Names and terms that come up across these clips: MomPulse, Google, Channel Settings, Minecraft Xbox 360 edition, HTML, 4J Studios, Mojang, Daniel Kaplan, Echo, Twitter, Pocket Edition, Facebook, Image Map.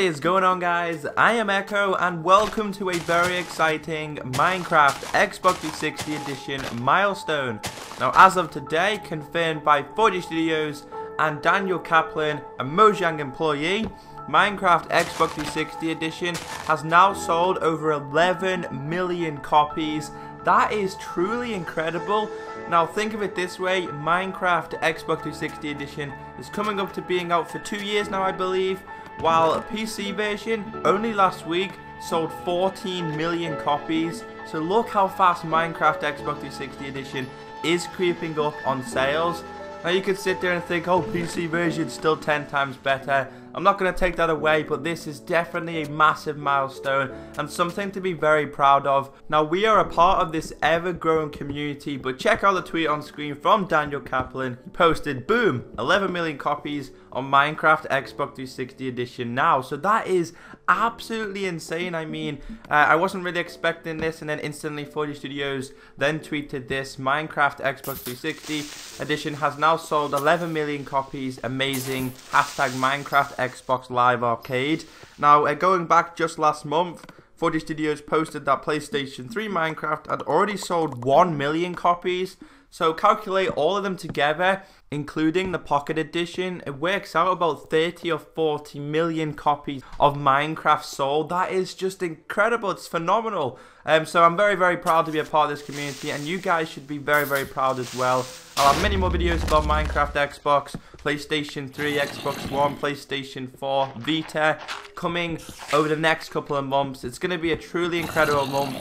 What is going on, guys? I am Echo and welcome to a very exciting Minecraft Xbox 360 edition milestone. Now as of today, confirmed by 4J Studios and Daniel Kaplan, a Mojang employee, Minecraft Xbox 360 edition has now sold over 11 million copies. That is truly incredible. Now think of it this way, Minecraft Xbox 360 edition is coming up to being out for 2 years now, I believe, while a PC version only last week sold 14 million copies. So look how fast Minecraft Xbox 360 edition is creeping up on sales. Now you could sit there and think, oh, PC version's still 10 times better. I'm not going to take that away, but this is definitely a massive milestone and something to be very proud of. Now we are a part of this ever-growing community, but check out the tweet on screen from Daniel Kaplan. He posted, boom, 11 million copies on Minecraft Xbox 360 edition now. So that is absolutely insane. I mean, I wasn't really expecting this, and then instantly 4J Studios then tweeted this, Minecraft Xbox 360 edition has now sold 11 million copies, amazing, hashtag Minecraft Xbox Live Arcade. Now going back just last month, 4J Studios posted that PlayStation 3 Minecraft had already sold 1 million copies. So calculate all of them together, including the Pocket Edition, it works out about 30 or 40 million copies of Minecraft sold. That is just incredible, it's phenomenal. So I'm very, very proud to be a part of this community, and you guys should be very, very proud as well. I'll have many more videos about Minecraft Xbox, PlayStation 3, Xbox One, PlayStation 4, Vita, coming over the next couple of months. It's going to be a truly incredible month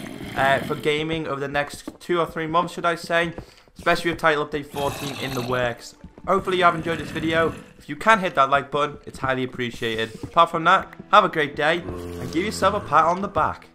for gaming over the next 2 or 3 months, should I say. Especially with title update 14 in the works. Hopefully you have enjoyed this video. If you can hit that like button, it's highly appreciated. Apart from that, have a great day and give yourself a pat on the back.